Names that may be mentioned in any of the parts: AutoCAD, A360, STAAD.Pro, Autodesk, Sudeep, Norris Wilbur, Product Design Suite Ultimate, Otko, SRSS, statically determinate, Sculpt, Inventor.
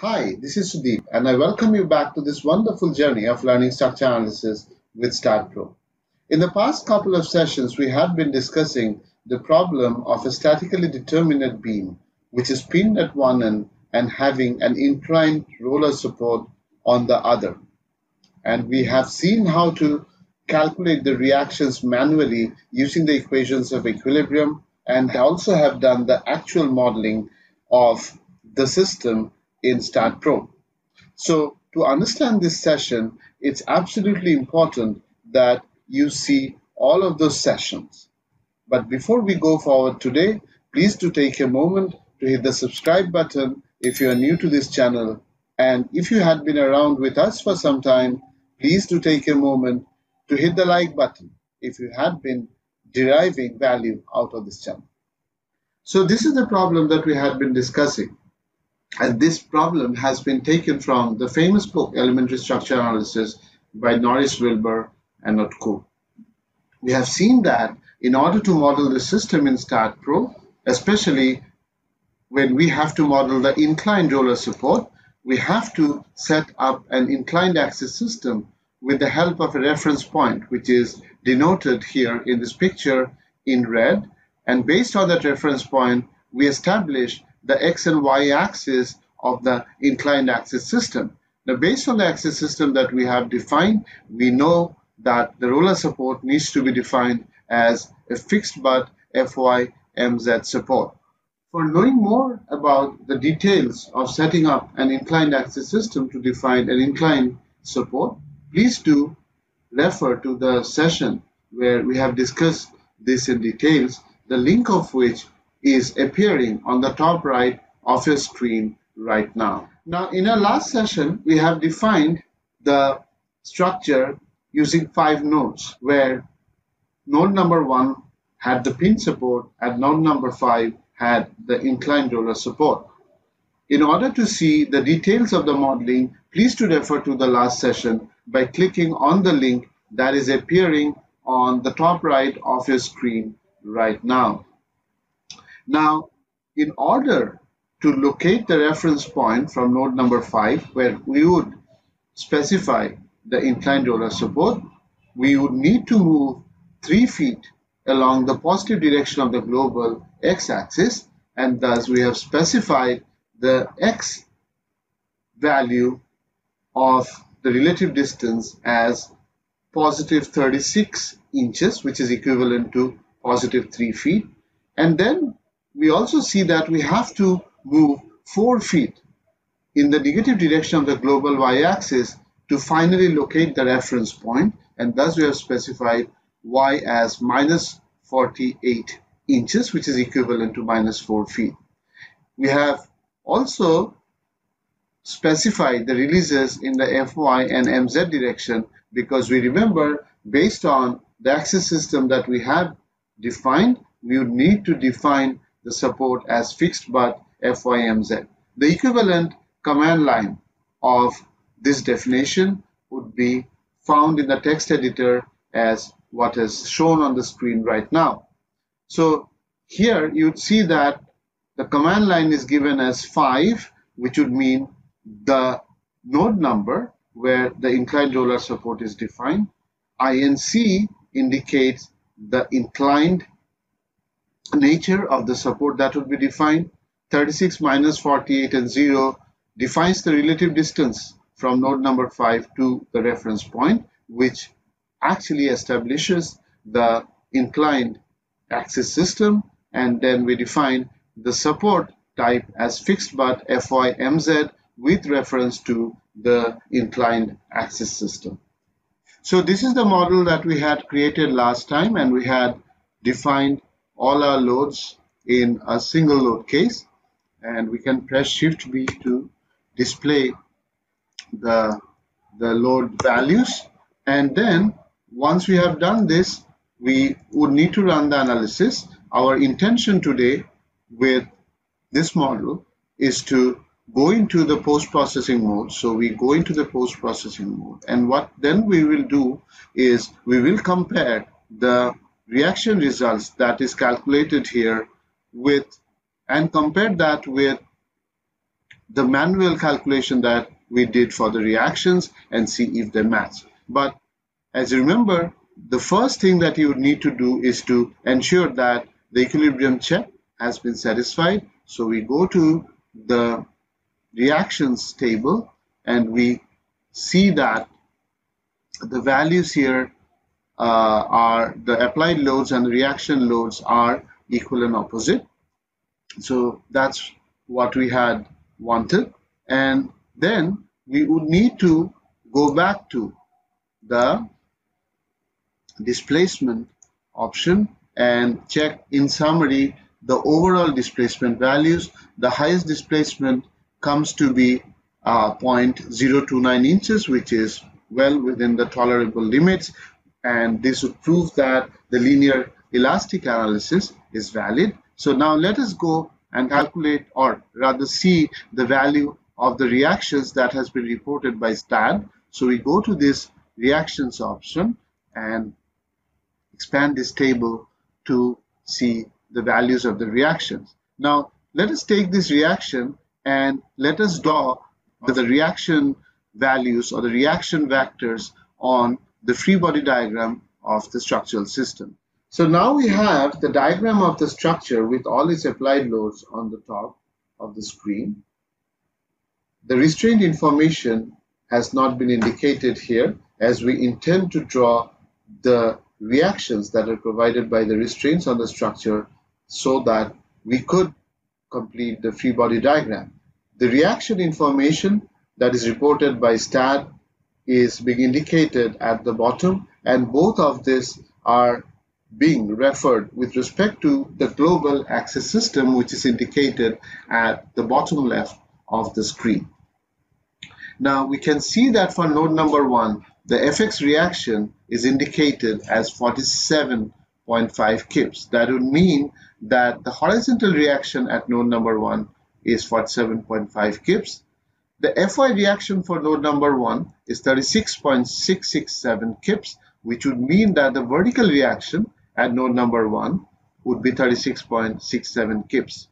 Hi, this is Sudeep and I welcome you back to this wonderful journey of learning structure analysis with STAAD.Pro. In the past couple of sessions, we have been discussing the problem of a statically determinate beam, which is pinned at one end and having an inclined roller support on the other. And we have seen how to calculate the reactions manually using the equations of equilibrium, and also have done the actual modeling of the system in STAAD.Pro. So to understand this session, it's absolutely important that you see all of those sessions. But before we go forward today, please do take a moment to hit the subscribe button if you are new to this channel. And if you had been around with us for some time, please do take a moment to hit the like button if you had been deriving value out of this channel. So this is the problem that we had been discussing. And this problem has been taken from the famous book Elementary Structure Analysis by Norris Wilbur and Otko. We have seen that in order to model the system in STAAD.Pro, especially when we have to model the inclined roller support, we have to set up an inclined axis system with the help of a reference point, which is denoted here in this picture in red. And based on that reference point, we establish the x and y axis of the inclined axis system. Now, based on the axis system that we have defined, we know that the roller support needs to be defined as a fixed butt Fy Mz support. For knowing more about the details of setting up an inclined axis system to define an inclined support, please do refer to the session where we have discussed this in details, the link of which is appearing on the top right of your screen right now. Now, in our last session, we have defined the structure using 5 nodes, where node number 1 had the pin support and node number 5 had the inclined roller support. In order to see the details of the modeling, please do refer to the last session by clicking on the link that is appearing on the top right of your screen right now. Now, in order to locate the reference point from node number 5, where we would specify the inclined roller support, we would need to move 3 feet along the positive direction of the global x-axis, and thus we have specified the x value of the relative distance as positive 36 inches, which is equivalent to positive 3 feet. And then we also see that we have to move 4 feet in the negative direction of the global y-axis to finally locate the reference point, and thus we have specified y as minus 48 inches, which is equivalent to minus 4 feet. We have also specified the releases in the Fy and Mz direction, because we remember, based on the axis system that we have defined, we would need to define the support as fixed butt FyMZ. The equivalent command line of this definition would be found in the text editor as what is shown on the screen right now. So here you'd see that the command line is given as 5, which would mean the node number where the inclined roller support is defined. INC indicates the inclined nature of the support that would be defined. 36 minus 48 and 0 defines the relative distance from node number 5 to the reference point, which actually establishes the inclined axis system, and then we define the support type as fixed butt Fy Mz with reference to the inclined axis system. So this is the model that we had created last time, and we had defined all our loads in a single load case, and we can press Shift B to display the load values. And then once we have done this, we would need to run the analysis. Our intention today with this model is to go into the post-processing mode. So we go into the post-processing mode, and what then we will do is we will compare the reaction results that is calculated here with, and compare that with the manual calculation that we did for the reactions and see if they match. But as you remember, the first thing that you would need to do is to ensure that the equilibrium check has been satisfied. So we go to the reactions table and we see that the values here are the applied loads and the reaction loads are equal and opposite. So that's what we had wanted. And then we would need to go back to the displacement option and check in summary the overall displacement values. The highest displacement comes to be 0.029 inches, which is well within the tolerable limits, and this would prove that the linear elastic analysis is valid. So now let us go and calculate, or rather see, the value of the reactions that has been reported by STAAD. So we go to this reactions option and expand this table to see the values of the reactions. Now let us take this reaction and let us draw the reaction values or the reaction vectors on the free body diagram of the structural system. So now we have the diagram of the structure with all its applied loads on the top of the screen. The restraint information has not been indicated here, as we intend to draw the reactions that are provided by the restraints on the structure so that we could complete the free body diagram. The reaction information that is reported by STAAD is being indicated at the bottom, and both of these are being referred with respect to the global access system, which is indicated at the bottom left of the screen. Now we can see that for node number 1, the FX reaction is indicated as 47.5 kips. That would mean that the horizontal reaction at node number 1 is 47.5 kips. The FY reaction for node number 1 is 36.667 kips, which would mean that the vertical reaction at node number 1 would be 36.67 kips.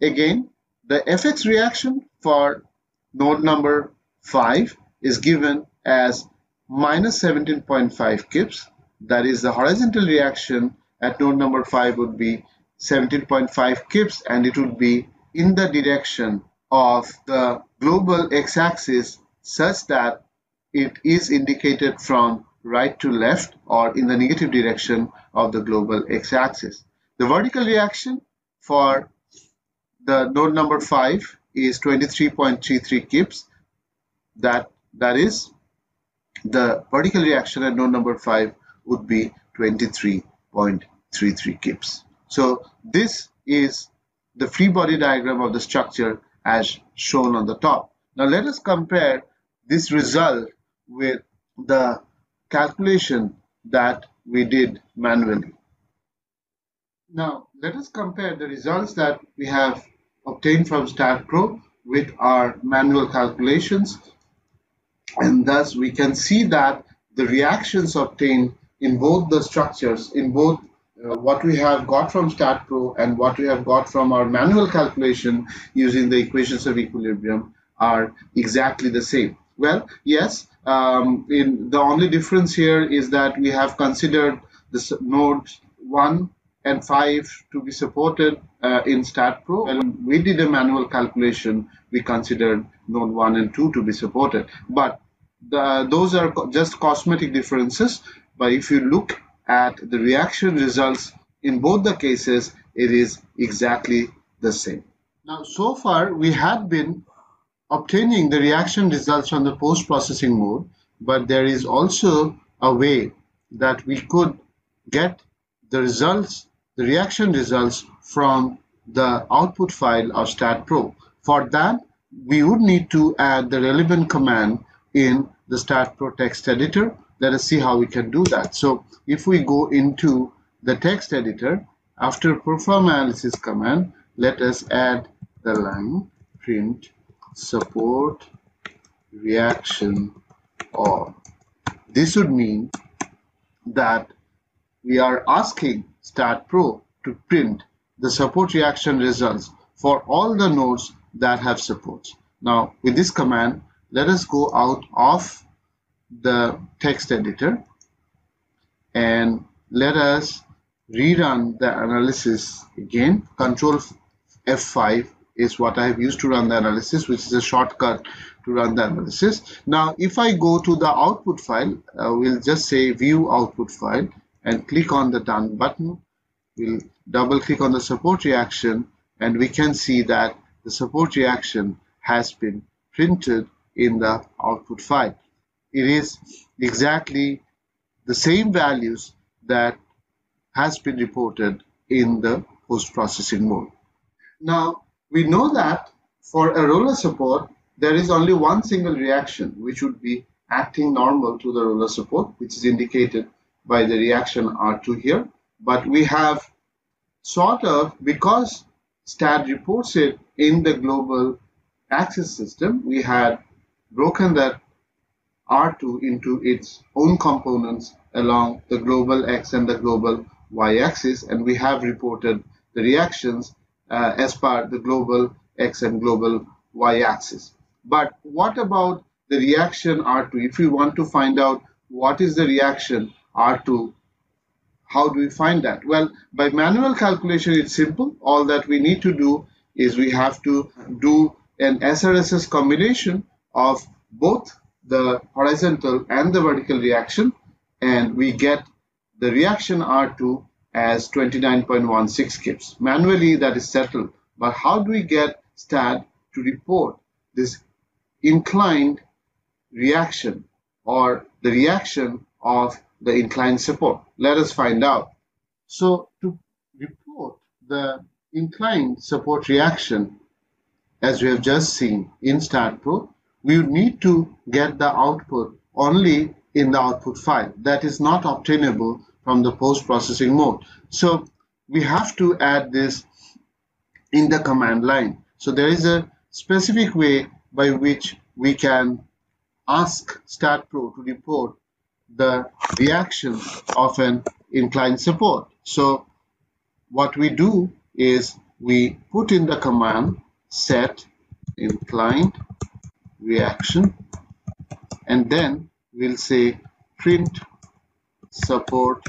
Again, the FX reaction for node number 5 is given as minus 17.5 kips. That is, the horizontal reaction at node number 5 would be 17.5 kips, and it would be in the direction of the global x-axis such that it is indicated from right to left, or in the negative direction of the global x-axis. The vertical reaction for the node number 5 is 23.33 kips. That is, the vertical reaction at node number 5 would be 23.33 kips. So this is the free body diagram of the structure as shown on the top. Now let us compare this result with the calculation that we did manually. Now let us compare the results that we have obtained from STAAD.Pro with our manual calculations, and thus we can see that the reactions obtained in both the structures, in both what we have got from STAAD.Pro and what we have got from our manual calculation using the equations of equilibrium, are exactly the same. Well, yes, the only difference here is that we have considered the nodes 1 and 5 to be supported in STAAD.Pro. When we did a manual calculation, we considered node 1 and 2 to be supported. But those are just cosmetic differences. But if you look at the reaction results in both the cases, it is exactly the same. Now, so far we had been obtaining the reaction results on the post-processing mode, but there is also a way that we could get the results, the reaction results, from the output file of STAAD.Pro. For that, we would need to add the relevant command in the STAAD.Pro text editor. Let us see how we can do that. So if we go into the text editor, after perform analysis command, let us add the line print support reaction all. This would mean that we are asking STAAD.Pro to print the support reaction results for all the nodes that have support. Now with this command, let us go out of the text editor and let us rerun the analysis again. Control F5 is what I have used to run the analysis, which is a shortcut to run the analysis. Now if I go to the output file, we'll just say view output file and click on the done button. We'll double click on the support reaction and we can see that the support reaction has been printed in the output file. It is exactly the same values that has been reported in the post-processing mode. Now we know that for a roller support there is only one single reaction which would be acting normal to the roller support, which is indicated by the reaction R2 here, but we have sort of, because STAAD reports it in the global access system, we had broken that R2 into its own components along the global X and the global Y axis, and we have reported the reactions as per the global X and global Y axis. But what about the reaction R2? If we want to find out what is the reaction R2, how do we find that? Well, by manual calculation it's simple. All that we need to do is we have to do an SRSS combination of both the horizontal and the vertical reaction, and we get the reaction R2 as 29.16 kips. Manually that is settled, but how do we get STAAD to report this inclined reaction or the reaction of the inclined support? Let us find out. So to report the inclined support reaction, as we have just seen in STAAD.Pro, we would need to get the output only in the output file. That is not obtainable from the post-processing mode. So we have to add this in the command line. So there is a specific way by which we can ask STAAD.Pro to report the reaction of an inclined support. So what we do is we put in the command set inclined reaction, and then we'll say print support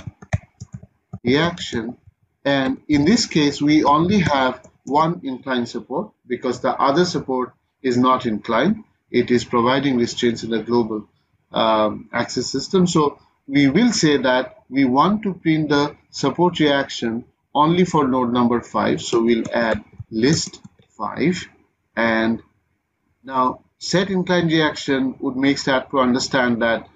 reaction, and in this case we only have one inclined support because the other support is not inclined. It is providing restraints in the global access system. So we will say that we want to print the support reaction only for node number 5, so we'll add list 5. And now set inclined reaction would make STAAD.Pro understand that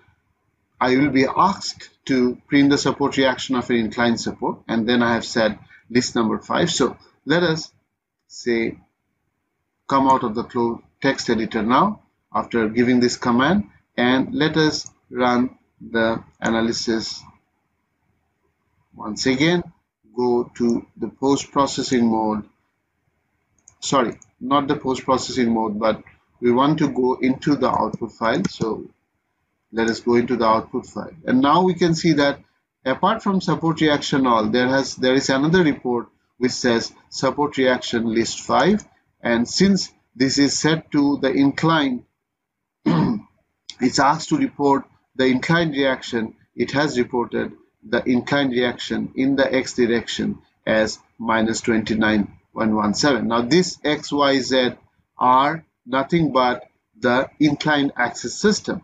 I will be asked to print the support reaction of an inclined support, and then I have said list number 5. So let us say come out of the closed text editor now after giving this command, and let us run the analysis once again. Go to the post-processing mode, sorry, not the post-processing mode, but we want to go into the output file. So let us go into the output file, and now we can see that apart from support reaction all, there is another report which says support reaction list 5, and since this is set to the inclined, it's asked to report the inclined reaction. It has reported the inclined reaction in the X direction as -29.17. Now this X, Y, Z are nothing but the inclined axis system.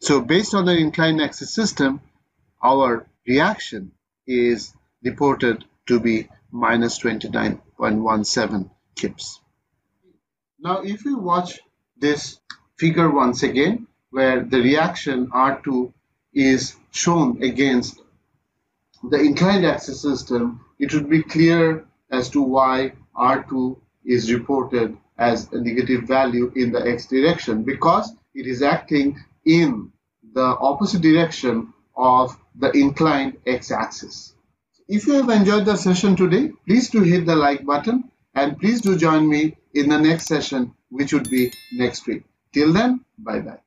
So based on the inclined axis system, our reaction is reported to be -29.17 kips. Now if you watch this figure once again, where the reaction R2 is shown against the inclined axis system, it would be clear as to why R2 is reported as a negative value in the X direction, because it is acting in the opposite direction of the inclined X axis. If you have enjoyed the session today, please do hit the like button, and please do join me in the next session, which would be next week. Till then, bye bye.